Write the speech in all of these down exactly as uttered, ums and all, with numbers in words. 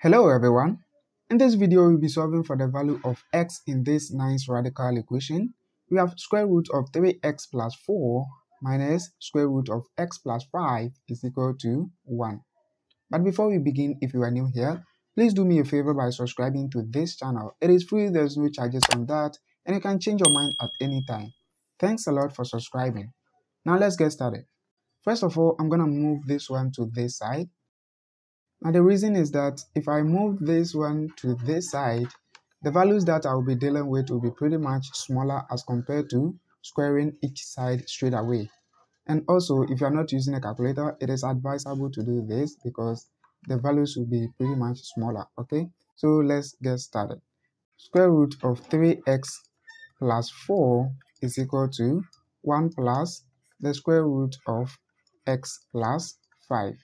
Hello everyone, in this video we'll be solving for the value of x in this ninth radical equation. We have square root of three x plus four minus square root of x plus five is equal to one. But before we begin, if you are new here, please do me a favor by subscribing to this channel. It is free, there's no charges on that, and you can change your mind at any time. Thanks a lot for subscribing. Now let's get started. First of all, I'm gonna move this one to this side. Now the reason is that if I move this one to this side, the values that I will be dealing with will be pretty much smaller as compared to squaring each side straight away. And also, if you are not using a calculator, it is advisable to do this because the values will be pretty much smaller, okay? So let's get started. Square root of three x plus four is equal to one plus the square root of x plus five.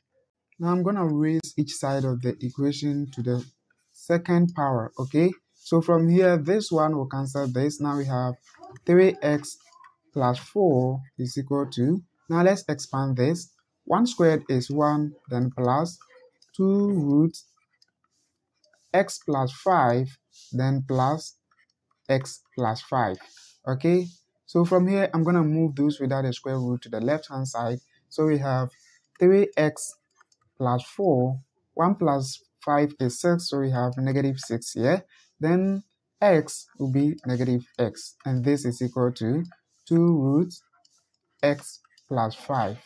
Now I'm going to raise each side of the equation to the second power, okay? So from here, this one will cancel this. Now we have three x plus four is equal to, now let's expand this. one squared is one, then plus two root x plus five, then plus x plus five, okay? So from here, I'm going to move those without a square root to the left-hand side. So we have three x plus four, one plus five is six, so we have negative six here. Then x will be negative x, and this is equal to two root x plus five.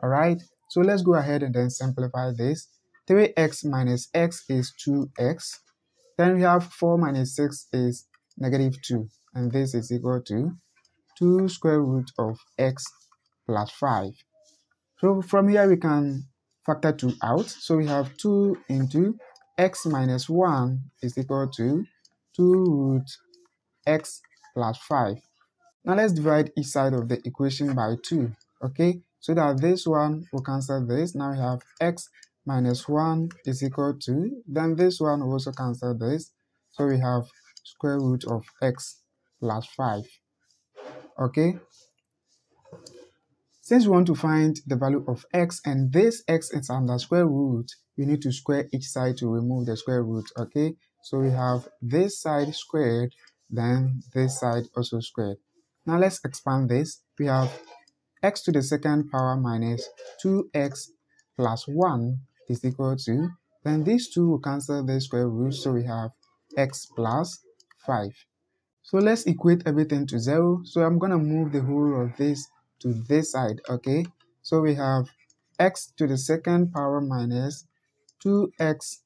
Alright, so let's go ahead and then simplify this. three x minus x is two x. Then we have four minus six is negative two, and this is equal to two square root of x plus five. So from here we can factor two out, so we have two into x minus one is equal to two root x plus five. Now let's divide each side of the equation by two, okay, so that this one will cancel this. Now we have x minus one is equal to, then this one will also cancel this, so we have square root of x plus five, okay. Since we want to find the value of x and this x is under square root, we need to square each side to remove the square root, okay? So we have this side squared, then this side also squared. Now let's expand this. We have x to the second power minus two x plus one is equal to, then these two will cancel the square root, so we have x plus five. So let's equate everything to zero. So I'm gonna move the whole of this to this side, okay? So we have x to the second power minus two x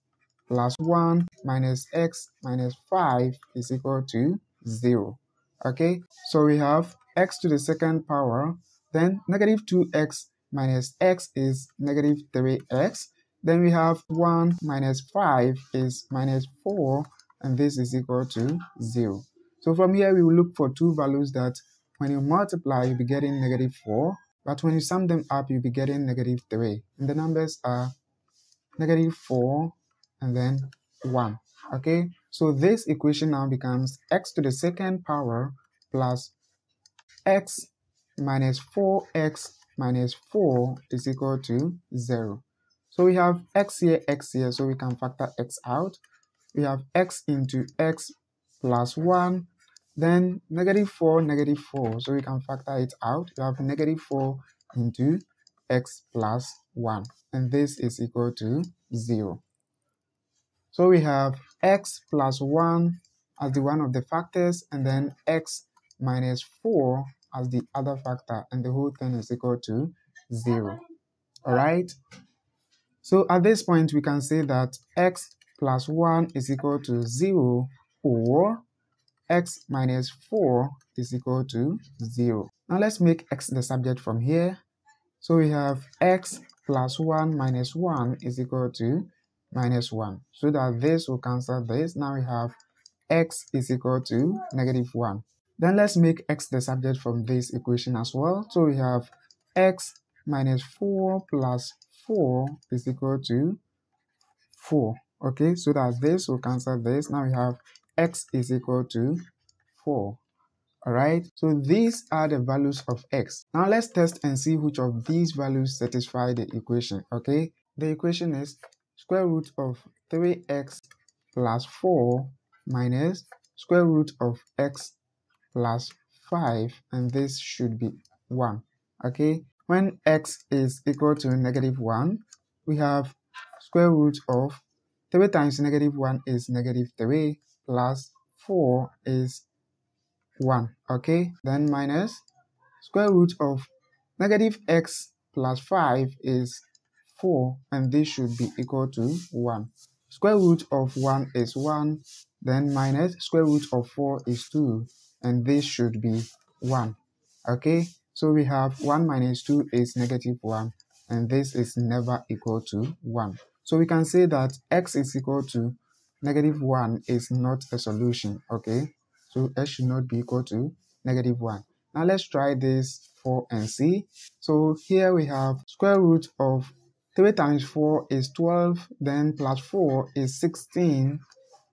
plus one minus x minus five is equal to zero, okay? So we have x to the second power, then negative two x minus x is negative three x, then we have one minus five is minus four, and this is equal to zero. So from here we will look for two values that when you multiply, you'll be getting negative four, but when you sum them up, you'll be getting negative three. And the numbers are negative four and then one, okay? So this equation now becomes x to the second power plus x minus four x minus four is equal to zero. So we have x here, x here, so we can factor x out. We have x into x plus one, then negative four, negative four, so we can factor it out. You have negative four into x plus one, and this is equal to zero. So we have x plus one as the one of the factors, and then x minus four as the other factor, and the whole thing is equal to zero. All right, so at this point we can say that x plus one is equal to zero, or x minus four is equal to zero. Now let's make x the subject from here. So we have x plus one minus one is equal to minus one. So that this will cancel this. Now we have x is equal to negative one. Then let's make x the subject from this equation as well. So we have x minus four plus four is equal to four. Okay, so that this will cancel this. Now we have x is equal to four. Alright, so these are the values of x. Now let's test and see which of these values satisfy the equation, okay? The equation is square root of three x plus four minus square root of x plus five, and this should be one. Okay, when x is equal to negative one, we have square root of three times negative one is negative three plus four is one. Okay, then minus square root of negative x plus five is four, and this should be equal to one. Square root of one is one, then minus square root of four is two, and this should be one. Okay, so we have one minus two is negative one, and this is never equal to one. So we can say that x is equal to negative one is not a solution. Okay, so x should not be equal to negative one. Now let's try this for and see. So here we have square root of three times four is twelve, then plus four is sixteen,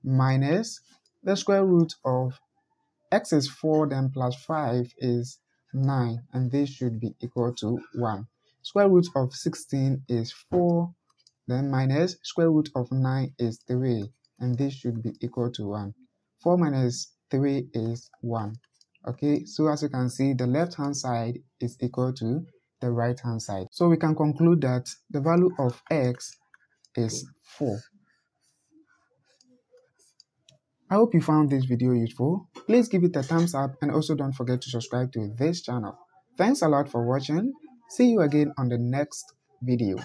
minus the square root of x is four, then plus five is nine, and this should be equal to one. Square root of sixteen is four, then minus square root of nine is three, and this should be equal to one. four minus three is one. Okay, so as you can see, the left hand side is equal to the right hand side. So we can conclude that the value of x is four. I hope you found this video useful. Please give it a thumbs up, and also don't forget to subscribe to this channel. Thanks a lot for watching. See you again on the next video.